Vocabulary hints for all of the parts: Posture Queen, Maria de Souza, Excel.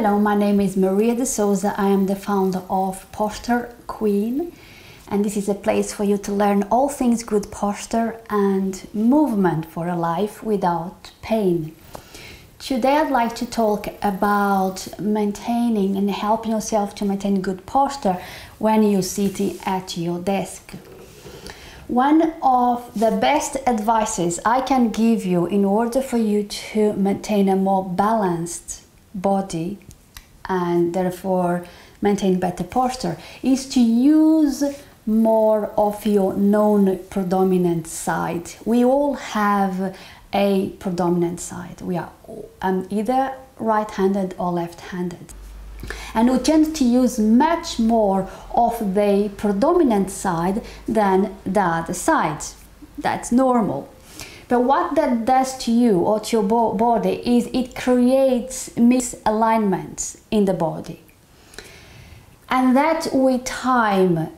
Hello, my name is Maria de Souza. I am the founder of Posture Queen, and this is a place for you to learn all things good posture and movement for a life without pain. Today I'd like to talk about maintaining and helping yourself to maintain good posture when you're sitting at your desk. One of the best advices I can give you in order for you to maintain a more balanced body and therefore maintain better posture is to use more of your non-predominant side. We all have a predominant side. We are either right-handed or left-handed, and we tend to use much more of the predominant side than the other side. That's normal. But what that does to you or to your body is it creates misalignments in the body. And that with time,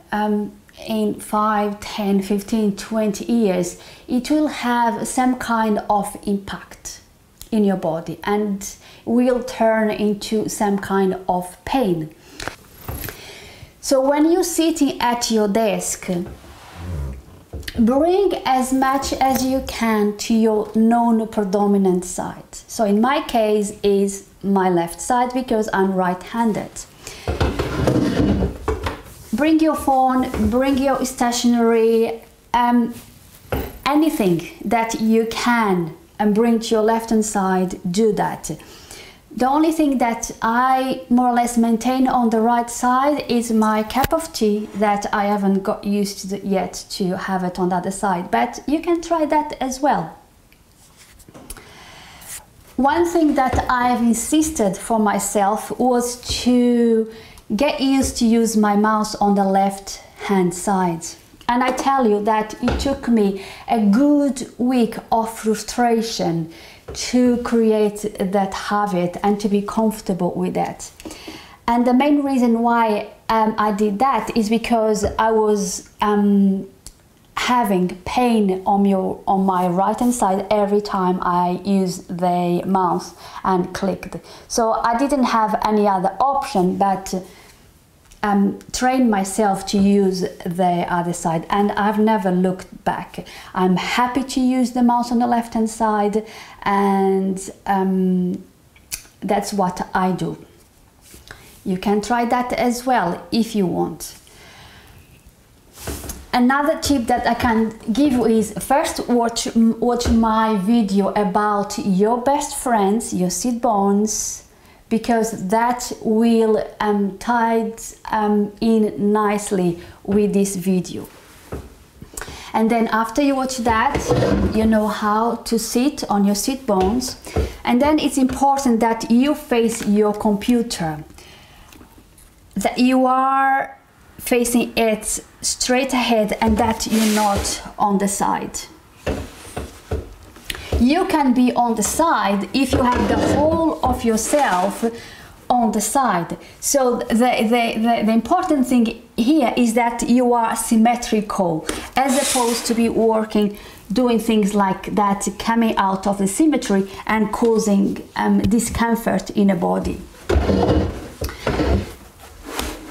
in 5, 10, 15, 20 years, it will have some kind of impact in your body and will turn into some kind of pain. So when you're sitting at your desk, bring as much as you can to your non-predominant side. So in my case is my left side because I'm right-handed. Bring your phone, bring your stationery, anything that you can and bring to your left-hand side, do that. The only thing that I more or less maintain on the right side is my cup of tea that I haven't got used to yet to have it on the other side, but you can try that as well. One thing that I've insisted for myself was to get used to use my mouse on the left hand side. And I tell you that it took me a good week of frustration to create that habit and to be comfortable with that. And the main reason why I did that is because I was having pain on my right hand side every time I used the mouse and clicked. So I didn't have any other option but train myself to use the other side, and I've never looked back. I'm happy to use the mouse on the left hand side, and that's what I do. You can try that as well if you want. Another tip that I can give is first watch my video about your best friends, your sit bones, because that will tie in nicely with this video. And then after you watch that, you know how to sit on your sit bones. And then it's important that you face your computer, that you are facing it straight ahead and that you're not on the side. You can be on the side if you have the whole of yourself on the side. So the important thing here is that you are symmetrical, as opposed to be working, doing things like that, coming out of the symmetry and causing discomfort in a body.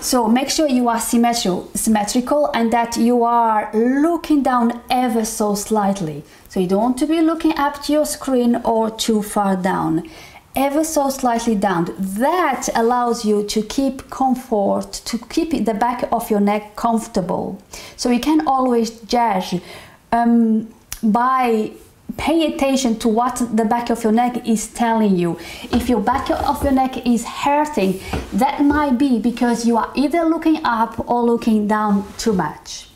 So make sure you are symmetrical and that you are looking down ever so slightly. So you don't want to be looking up to your screen or too far down. Ever so slightly down. That allows you to keep comfort, to keep the back of your neck comfortable. So you can always judge by paying attention to what the back of your neck is telling you. If your back of your neck is hurting, that might be because you are either looking up or looking down too much.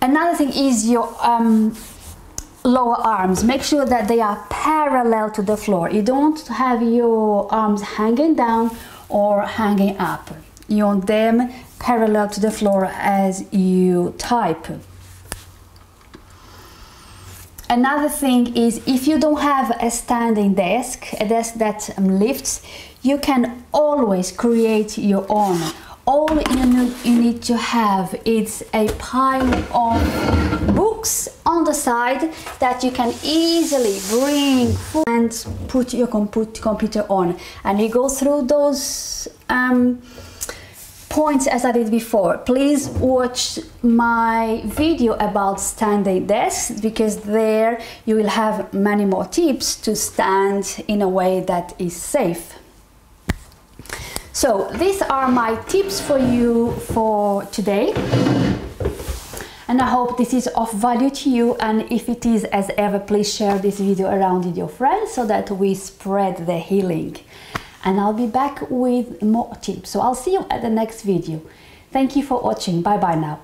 Another thing is your lower arms. Make sure that they are parallel to the floor. You don't want to have your arms hanging down or hanging up. You want them parallel to the floor as you type. Another thing is, if you don't have a standing desk, a desk that lifts, you can always create your own. all you need to have is a pile of books on the side that you can easily bring and put your computer on, and you go through those points as I did before. Please watch my video about standing desks, because there you will have many more tips to stand in a way that is safe. So these are my tips for you for today, and I hope this is of value to you, and if it is, as ever, please share this video around with your friends so that we spread the healing. And I'll be back with more tips. So I'll see you at the next video. Thank you for watching. Bye bye now.